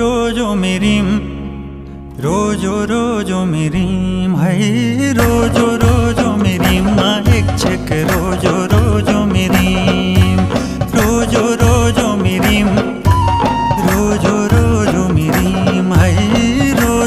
रो जो मिरीम, रो जो मिरीम, है रो जो मिरीम, ना एक छक रो जो मिरीम, रो जो मिरीम, रो जो मिरीम, है रो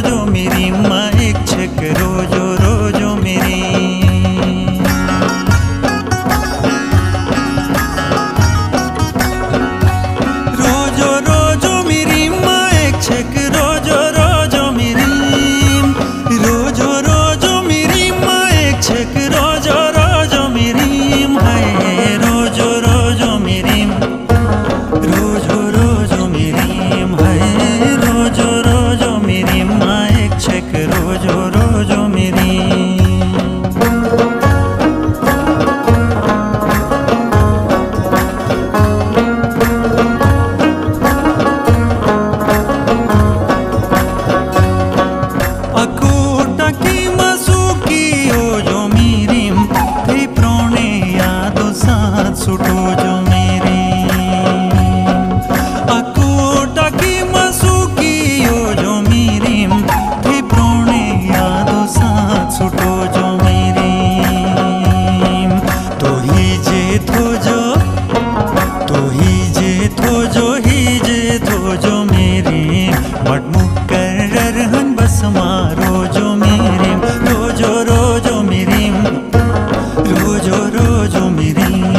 जो मिरीम, ना एक छक रो जो मिरीम।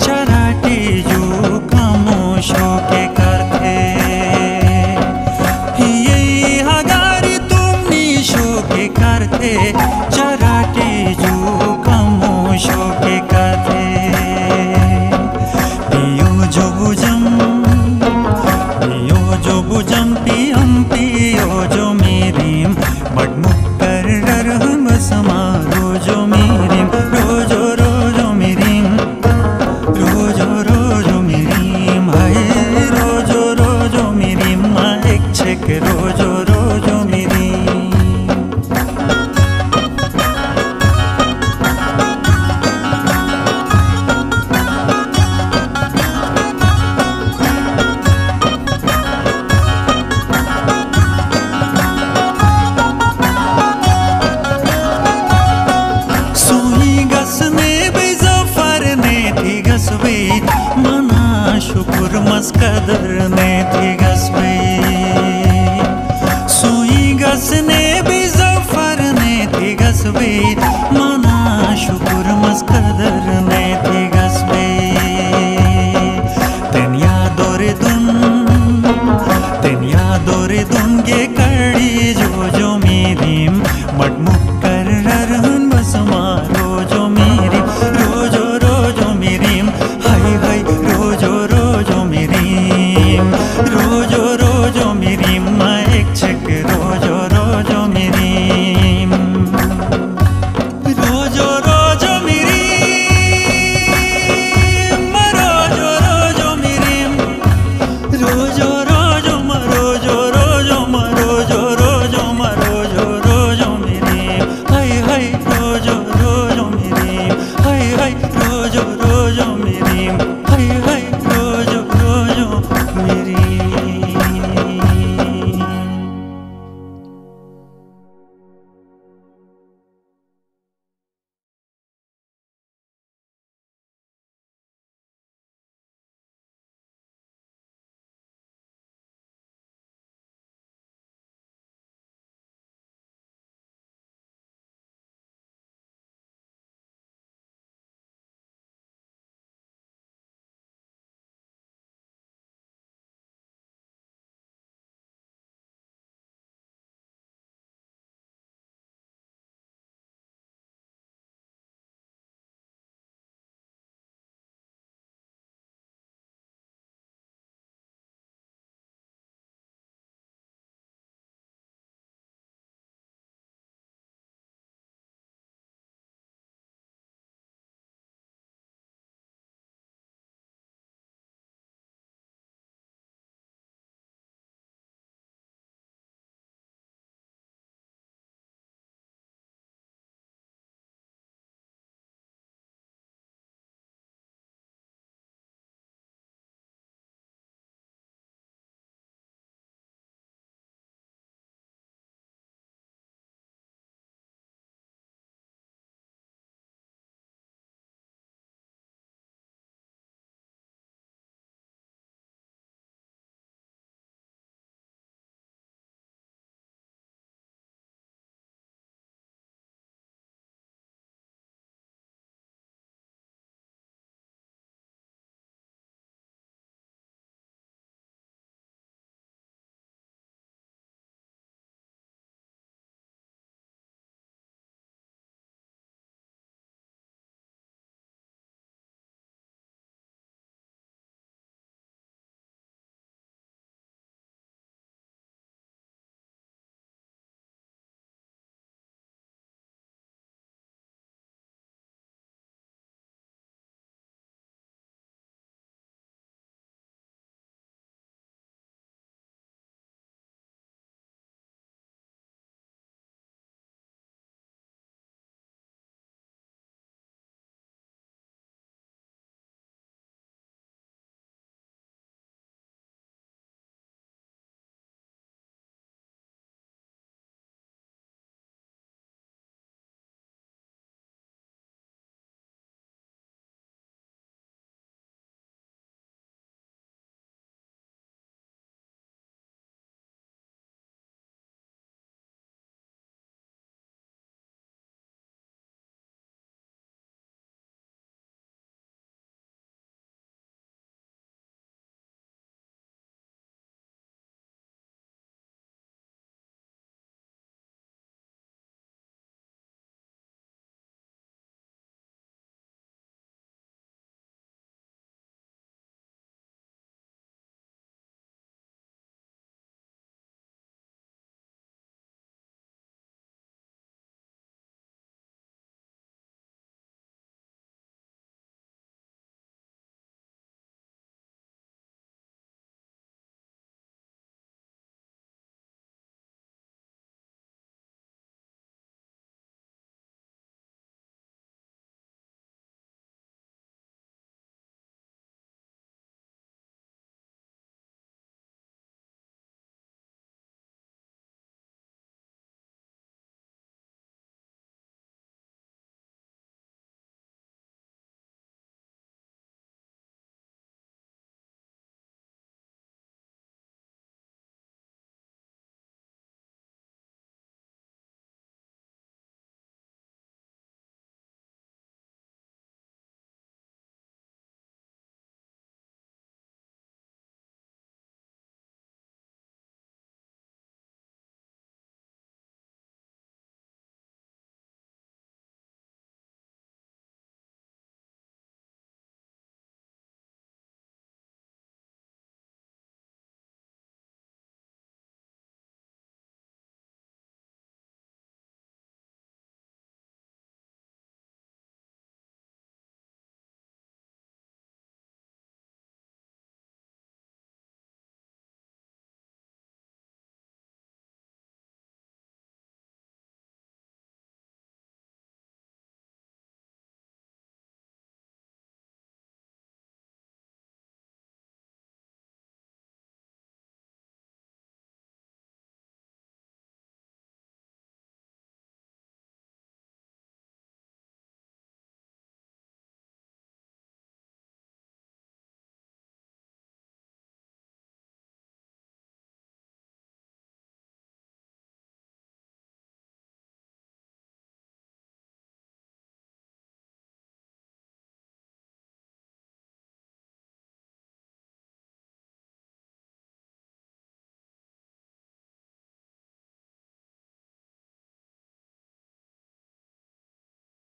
चराटे जो खामोशों के करते, ये हगारी तुम निशो के करते, चराटे जो खामोशों के करते। पियो जो बुझम पियम, पियो जो मिरीम, बड़मुख कर रहम समा रो जो मिरीम, रो जो मना शुक्र मस्कदर ने थी गसबे, सुई गसने भी जफर ने थी गसबे, मना शुक्र मस्कदर।